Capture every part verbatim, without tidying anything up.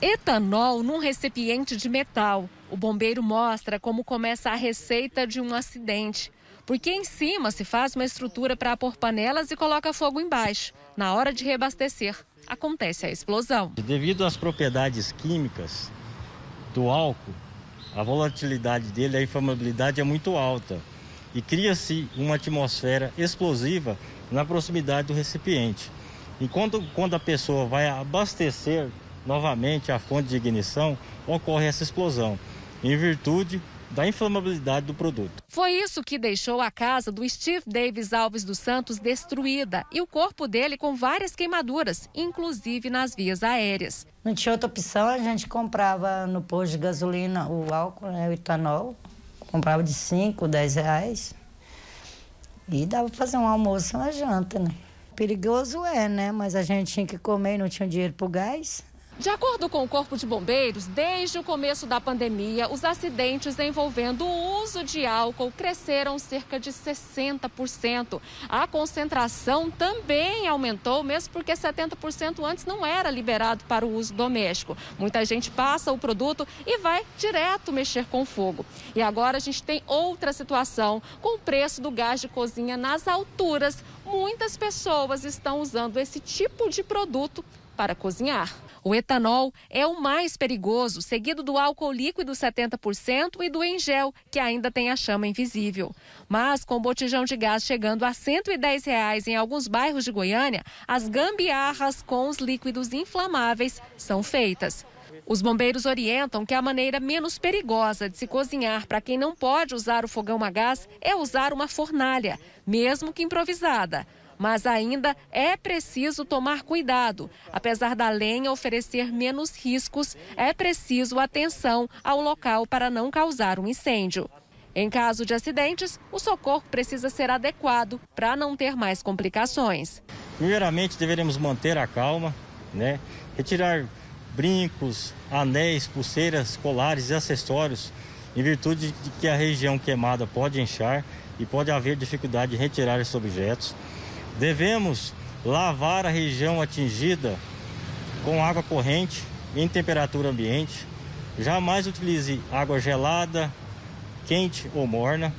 etanol num recipiente de metal. O bombeiro mostra como começa a receita de um acidente. Porque em cima se faz uma estrutura para pôr panelas e coloca fogo embaixo. Na hora de reabastecer, acontece a explosão. Devido às propriedades químicas do álcool, a volatilidade dele, a inflamabilidade é muito alta. E cria-se uma atmosfera explosiva na proximidade do recipiente. E quando, quando a pessoa vai abastecer novamente a fonte de ignição, ocorre essa explosão, em virtude da inflamabilidade do produto. Foi isso que deixou a casa do Steve Davis Alves dos Santos destruída e o corpo dele com várias queimaduras, inclusive nas vias aéreas. Não tinha outra opção, a gente comprava no posto de gasolina o álcool, né, o etanol, comprava de cinco, dez reais e dava para fazer um almoço, uma janta, né? Perigoso é, né? Mas a gente tinha que comer e não tinha dinheiro para o gás. De acordo com o Corpo de Bombeiros, desde o começo da pandemia, os acidentes envolvendo o uso de álcool cresceram cerca de sessenta por cento. A concentração também aumentou, mesmo porque setenta por cento antes não era liberado para o uso doméstico. Muita gente passa o produto e vai direto mexer com fogo. E agora a gente tem outra situação, com o preço do gás de cozinha nas alturas. Muitas pessoas estão usando esse tipo de produto para cozinhar. O etanol é o mais perigoso, seguido do álcool líquido setenta por cento e do em gel, que ainda tem a chama invisível. Mas com o botijão de gás chegando a cento e dez reais em alguns bairros de Goiânia, as gambiarras com os líquidos inflamáveis são feitas. Os bombeiros orientam que a maneira menos perigosa de se cozinhar para quem não pode usar o fogão a gás é usar uma fornalha, mesmo que improvisada. Mas ainda é preciso tomar cuidado. Apesar da lenha oferecer menos riscos, é preciso atenção ao local para não causar um incêndio. Em caso de acidentes, o socorro precisa ser adequado para não ter mais complicações. Primeiramente, deveremos manter a calma, né? Retirar brincos, anéis, pulseiras, colares e acessórios, em virtude de que a região queimada pode inchar e pode haver dificuldade de retirar esses objetos. Devemos lavar a região atingida com água corrente em temperatura ambiente. Jamais utilize água gelada, quente ou morna.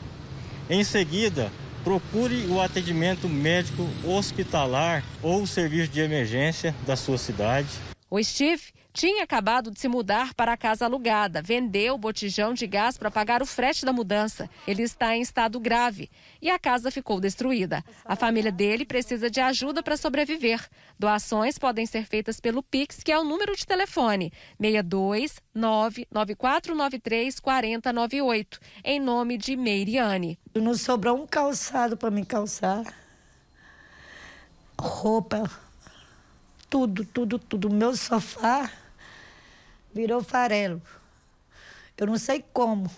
Em seguida, procure o atendimento médico hospitalar ou o serviço de emergência da sua cidade. O Steve tinha acabado de se mudar para a casa alugada, vendeu o botijão de gás para pagar o frete da mudança. Ele está em estado grave e a casa ficou destruída. A família dele precisa de ajuda para sobreviver. Doações podem ser feitas pelo PIX, que é o número de telefone seis dois nove, nove quatro nove três, quatro zero nove oito, em nome de Meiriane. Não sobrou um calçado para me calçar, roupa. Tudo, tudo, tudo. Meu sofá virou farelo. Eu não sei como,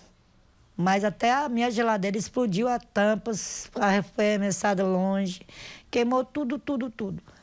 mas até a minha geladeira explodiu, a tampa foi arremessada longe. Queimou tudo, tudo, tudo.